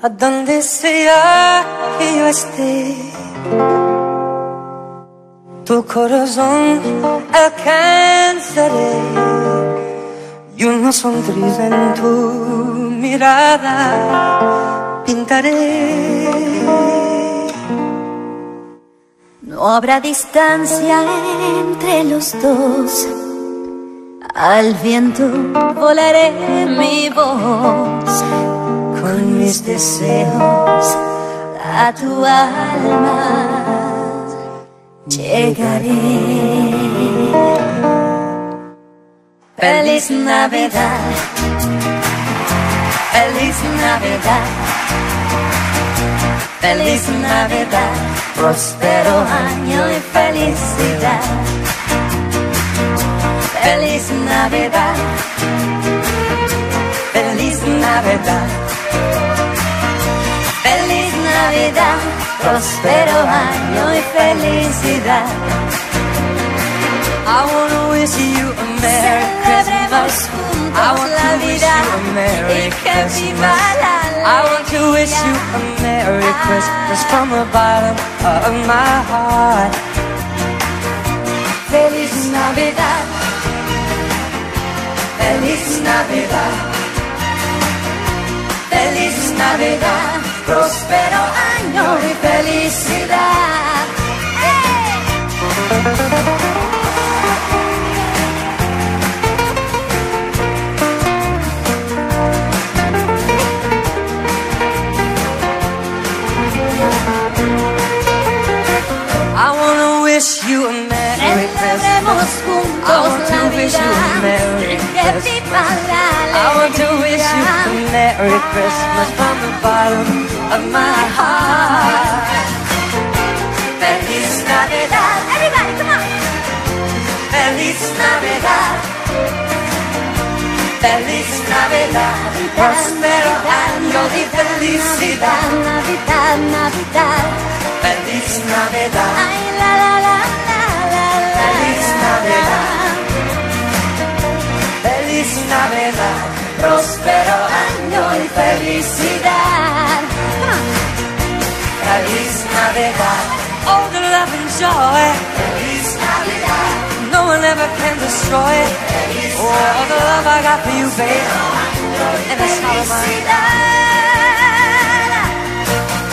¿A dónde sea que yo esté? Tu corazón alcanzaré y una sonrisa en tu mirada pintaré. No habrá distancia entre los dos, al viento volaré mi voz con mis deseos a tu alma llegaré. Feliz Navidad, Feliz Navidad, Feliz Navidad, próspero año y felicidad. Feliz Navidad, Feliz Navidad, Feliz Navidad, próspero año y felicidad. I wanna wish you a Merry Christmas. I want to wish you a Merry Christmas. I want to wish you a Merry Christmas from the bottom of my heart. Feliz Navidad, Feliz Navidad, Feliz Navidad, próspero año y felicidad. Hey! I want to wish you a Merry Christmas from the bottom of my heart. Feliz Navidad, everybody, come on! Feliz Navidad, Feliz Navidad, próspero año y felicidad. Navidad, Navidad, Feliz Navidad. Ay, la la la la la la. Feliz Navidad. Feliz Navidad, próspero año y felicidad. Feliz Navidad, all the love and joy. Feliz Navidad, no one ever can destroy it. Feliz all the love I got for you, babe, and it's all mine.